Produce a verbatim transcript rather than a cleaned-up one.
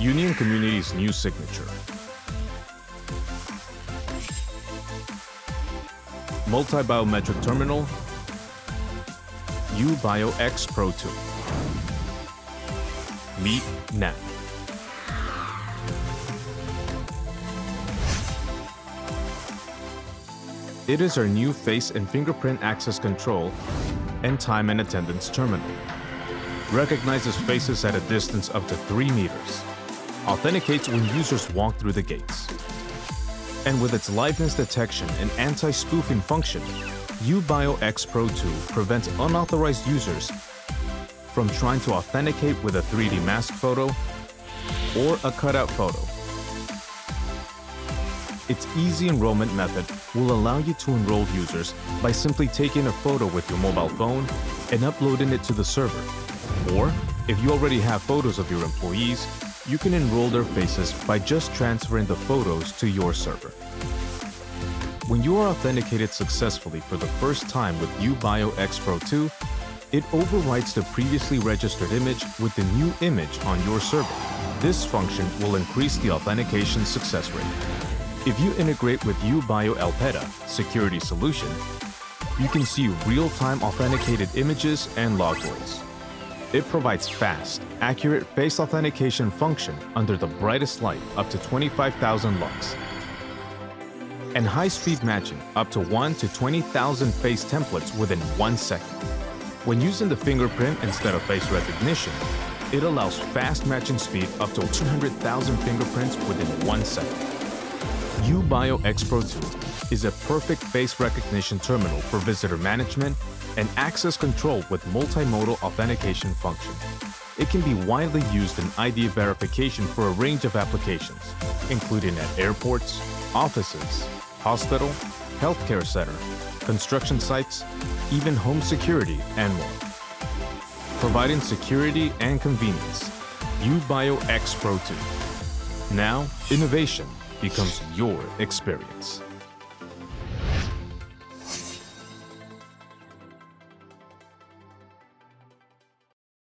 Union Community's new signature. Multi-Biometric Terminal, UBio-X Pro two. Meet N A P. It is our new face and fingerprint access control and time and attendance terminal. Recognizes faces at a distance up to three meters. Authenticates when users walk through the gates. And with its liveness detection and anti-spoofing function, UBio-X Pro two prevents unauthorized users from trying to authenticate with a three D mask photo or a cutout photo. Its easy enrollment method will allow you to enroll users by simply taking a photo with your mobile phone and uploading it to the server. Or, if you already have photos of your employees, you can enroll their faces by just transferring the photos to your server. When you are authenticated successfully for the first time with UBio-X Pro two, it overwrites the previously registered image with the new image on your server. This function will increase the authentication success rate. If you integrate with UBio Alpeta security solution, you can see real-time authenticated images and loglogs. It provides fast, accurate face authentication function under the brightest light up to twenty-five thousand lux, and high-speed matching up to one to twenty thousand face templates within one second. When using the fingerprint instead of face recognition, it allows fast matching speed up to two hundred thousand fingerprints within one second. UBio-X Pro two is a perfect face recognition terminal for visitor management and access control with multimodal authentication function. It can be widely used in I D verification for a range of applications, including at airports, offices, hospital, healthcare center, construction sites, even home security and more. Providing security and convenience, UBio-X Pro two. Now, innovation becomes your experience.